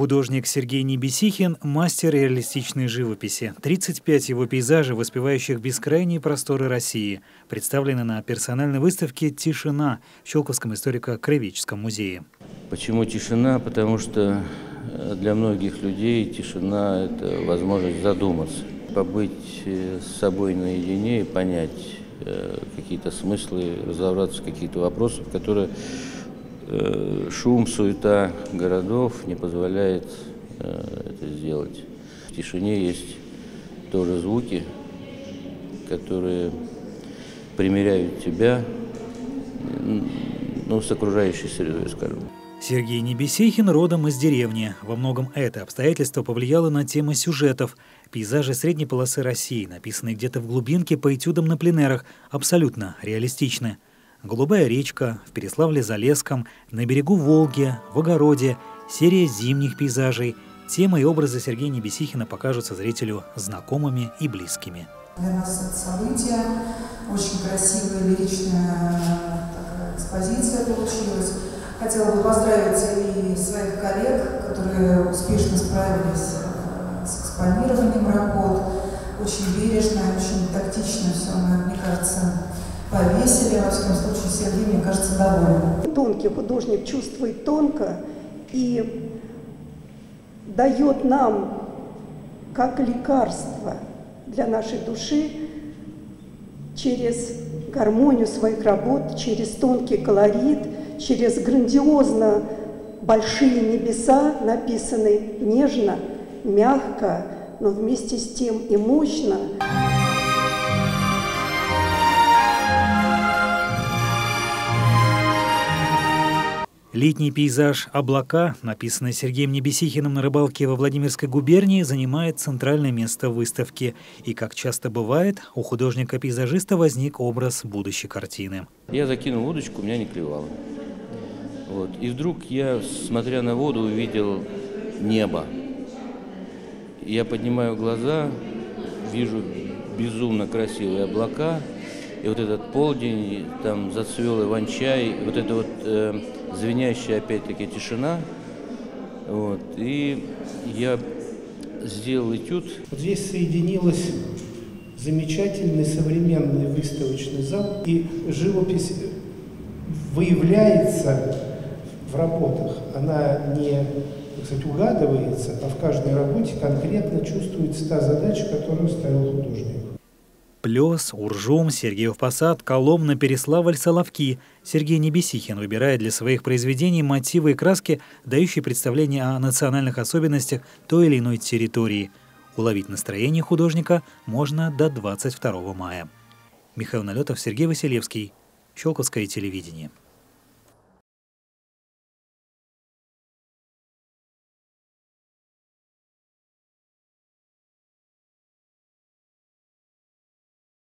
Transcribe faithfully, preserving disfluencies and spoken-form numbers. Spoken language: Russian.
Художник Сергей Небесихин – мастер реалистичной живописи. тридцать пять его пейзажей, воспевающих бескрайние просторы России, представлены на персональной выставке «Тишина» в Щелковском историко-краеведческом музее. Почему «Тишина»? Потому что для многих людей тишина – это возможность задуматься, побыть с собой наедине и понять какие-то смыслы, разобраться в каких-то вопросах, которые... Шум, суета городов не позволяет это сделать. В тишине есть тоже звуки, которые примиряют тебя, ну, с окружающей средой, скажем. Сергей Небесихин родом из деревни. Во многом это обстоятельство повлияло на тему сюжетов. Пейзажи средней полосы России, написанные где-то в глубинке по этюдам на пленэрах, абсолютно реалистичны. «Голубая речка», «В Переславле-Залесском», «На берегу Волги», «В огороде», серия зимних пейзажей. Темы и образы Сергея Небесихина покажутся зрителю знакомыми и близкими. Для нас это событие, очень красивая, лиричная такая экспозиция получилась. Хотела бы поздравить и своих коллег, которые успешно справились с экспонированием работ. Очень бережно, очень тактично все, мне кажется, повесили. Во всяком случае, Сергей, мне кажется, доволен. Тонкий художник чувствует тонко и дает нам, как лекарство для нашей души, через гармонию своих работ, через тонкий колорит, через грандиозно большие небеса, написанные нежно, мягко, но вместе с тем и мощно. Летний пейзаж «Облака», написанный Сергеем Небесихиным на рыбалке во Владимирской губернии, занимает центральное место выставки. И, как часто бывает, у художника-пейзажиста возник образ будущей картины. Я закинул удочку, меня не клевало. Вот. И вдруг я, смотря на воду, увидел небо. Я поднимаю глаза, вижу безумно красивые облака. И вот этот полдень, там зацвел иван-чай, вот это вот э, звенящая опять-таки тишина. Вот, и я сделал этюд. Вот здесь соединилось замечательный современный выставочный зал, и живопись выявляется в работах. Она не, так сказать, угадывается, а в каждой работе конкретно чувствуется та задача, которую ставил художник. Плес, Уржум, Сергеев Посад, Коломна, Переславль, Соловки. Сергей Небесихин выбирает для своих произведений мотивы и краски, дающие представление о национальных особенностях той или иной территории. Уловить настроение художника можно до двадцать второго мая. Михаил Налётов, Сергей Василевский. Щелковское телевидение.